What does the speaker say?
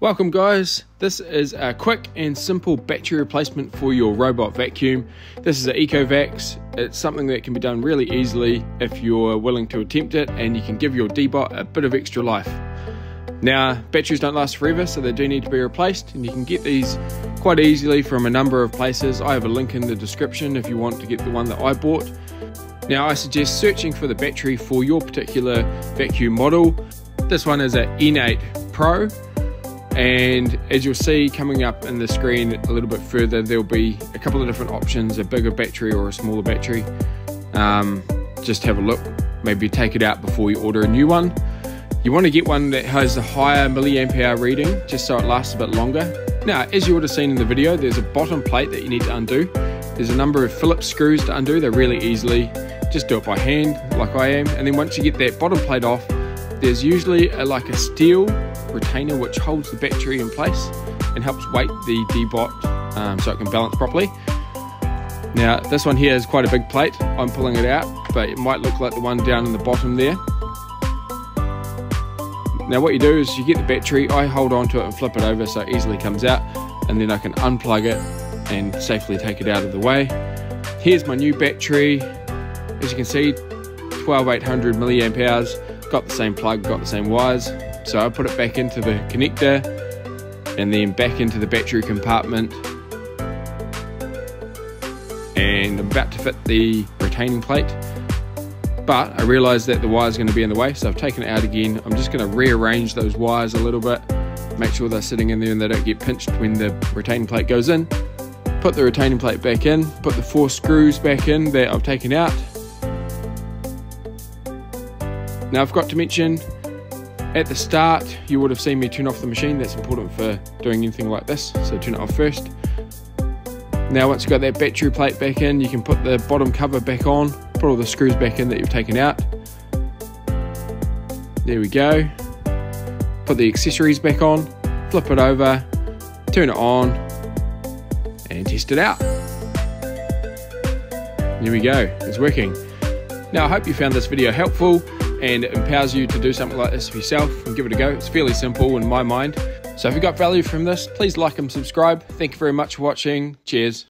Welcome guys, this is a quick and simple battery replacement for your robot vacuum. This is an Ecovacs. It's something that can be done really easily if you're willing to attempt it, and you can give your Deebot a bit of extra life. Now, batteries don't last forever, so they do need to be replaced, and you can get these quite easily from a number of places. I have a link in the description if you want to get the one that I bought. Now I suggest searching for the battery for your particular vacuum model. This one is an N8 Pro. And as you'll see coming up in the screen a little bit further, there'll be a couple of different options, a bigger battery or a smaller battery. Just have a look, maybe take it out before you order a new one. You want to get one that has a higher milliamp hour reading, just so it lasts a bit longer. Now, as you would have seen in the video, there's a bottom plate that you need to undo. There's a number of Phillips screws to undo. They're really easily, just do it by hand like I am. And then once you get that bottom plate off, there's usually like a steel retainer which holds the battery in place and helps weight the Deebot so it can balance properly. Now this one here is quite a big plate. I'm pulling it out, but it might look like the one down in the bottom there. Now what you do is you get the battery, I hold on to it and flip it over so it easily comes out, and then I can unplug it and safely take it out of the way. Here's my new battery. As you can see, 12800 milliamp hours. Got the same plug, got the same wires, so I put it back into the connector and then back into the battery compartment, and I'm about to fit the retaining plate, but I realized that the wire's going to be in the way, so I've taken it out again. I'm just going to rearrange those wires a little bit, make sure they're sitting in there and they don't get pinched when the retaining plate goes in. Put the retaining plate back in, put the 4 screws back in that I've taken out. Now I've got to mention, at the start you would have seen me turn off the machine. That's important for doing anything like this, so turn it off first. Now once you've got that battery plate back in, you can put the bottom cover back on, put all the screws back in that you've taken out. There we go. Put the accessories back on, flip it over, turn it on, and test it out. There we go, it's working. Now I hope you found this video helpful and it empowers you to do something like this for yourself and give it a go. It's fairly simple in my mind. So if you got value from this, please like and subscribe. Thank you very much for watching. Cheers.